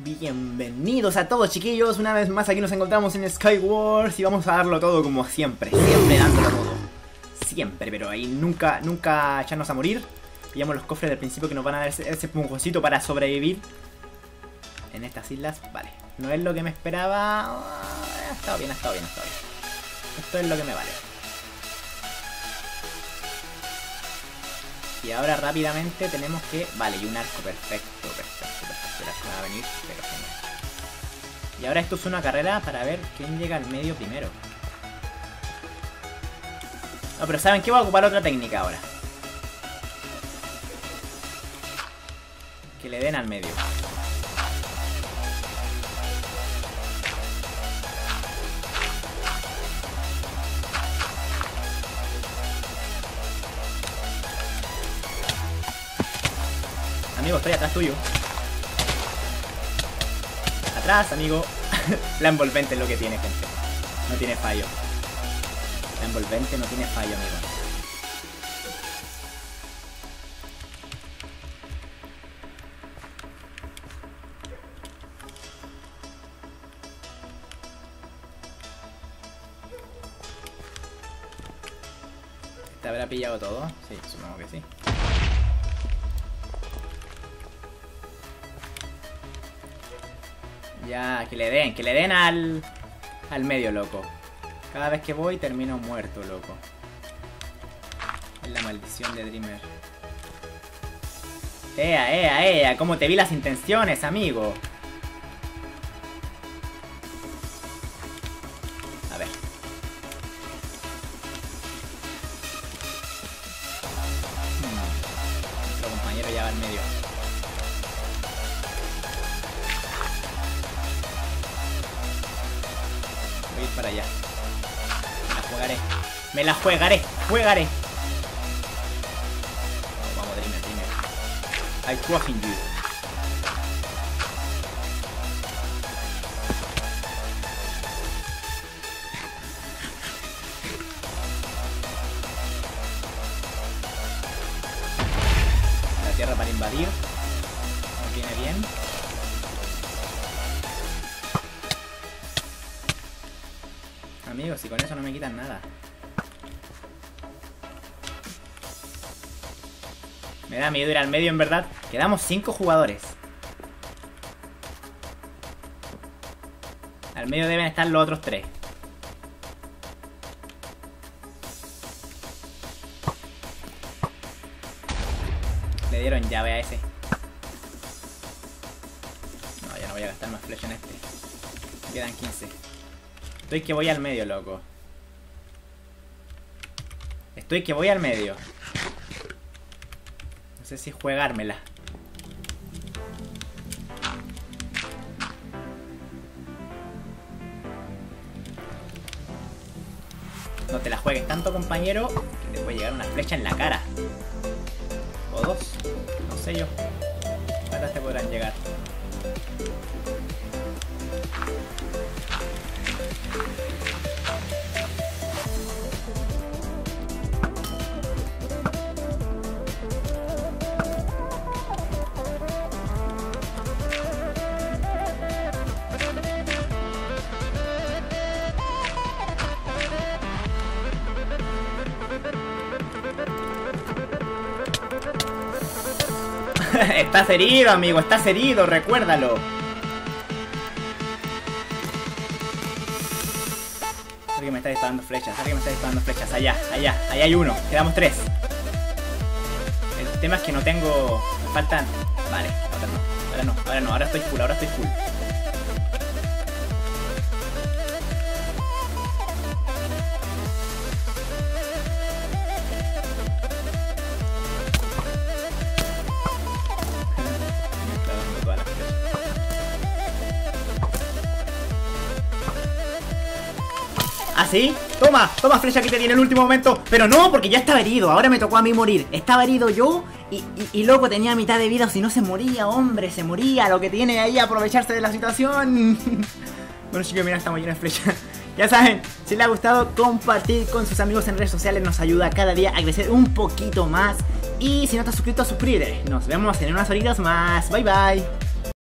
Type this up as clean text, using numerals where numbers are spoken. Bienvenidos a todos, chiquillos. Una vez más aquí nos encontramos en Skywars y vamos a darlo todo como siempre. Siempre dándolo todo. Siempre, pero ahí nunca echarnos a morir. Pillamos los cofres del principio que nos van a dar ese punjoncito para sobrevivir en estas islas. Vale, no es lo que me esperaba. Ha estado bien, ha estado bien, ha estado bien. Esto es lo que me vale. Y ahora rápidamente tenemos que... Vale, y un arco, perfecto, perfecto, perfecto. El arco va a venir, pero genial. Y ahora esto es una carrera para ver quién llega al medio primero. No, pero ¿saben qué? Voy a ocupar otra técnica ahora. Que le den al medio. Amigo, estoy atrás tuyo. Atrás, amigo. La envolvente es lo que tiene, gente. No tiene fallo. La envolvente no tiene fallo, amigo. ¿Te habrá pillado todo? Sí, supongo que sí. Ya, que le den al medio, loco. Cada vez que voy termino muerto, loco. Es la maldición de Drimer. Ea, ea, ea, cómo te vi las intenciones, amigo. A ver. Nuestro compañero ya va al medio. Para allá. Me la jugaré. Me la jugaré. Jugaré. No, vamos, Drimer, Drimer. I trust in you. La tierra para invadir. No viene bien. Amigos, y con eso no me quitan nada. Me da miedo ir al medio, en verdad. Quedamos 5 jugadores. Al medio deben estar los otros 3. Le dieron llave a ese. No, ya no voy a gastar más flecha en este. Quedan 15. Estoy que voy al medio, loco. Estoy que voy al medio. No sé si juegármela. No te la juegues tanto, compañero, que te puede llegar una flecha en la cara. O dos. No sé yo. ¿Cuántas te podrán llegar? Estás herido, amigo, estás herido, recuérdalo. Alguien me está disparando flechas, alguien me está disparando flechas. Allá, allá, allá hay uno, quedamos 3. El tema es que no tengo... me faltan... Vale, ahora no, ahora no, ahora no, ahora estoy full, ahora estoy full. ¿Sí? Toma, toma flecha que te di en el último momento. Pero no, porque ya estaba herido, ahora me tocó a mí morir. Estaba herido yo y loco, tenía mitad de vida, o si no se moría, hombre, se moría. Lo que tiene ahí, aprovecharse de la situación. Bueno, chicos, mira, estamos llenos de flechas. Ya saben, si les ha gustado, compartir con sus amigos en redes sociales. Nos ayuda cada día a crecer un poquito más. Y si no estás suscrito, suscríbete. Nos vemos en unas horitas más. Bye, bye.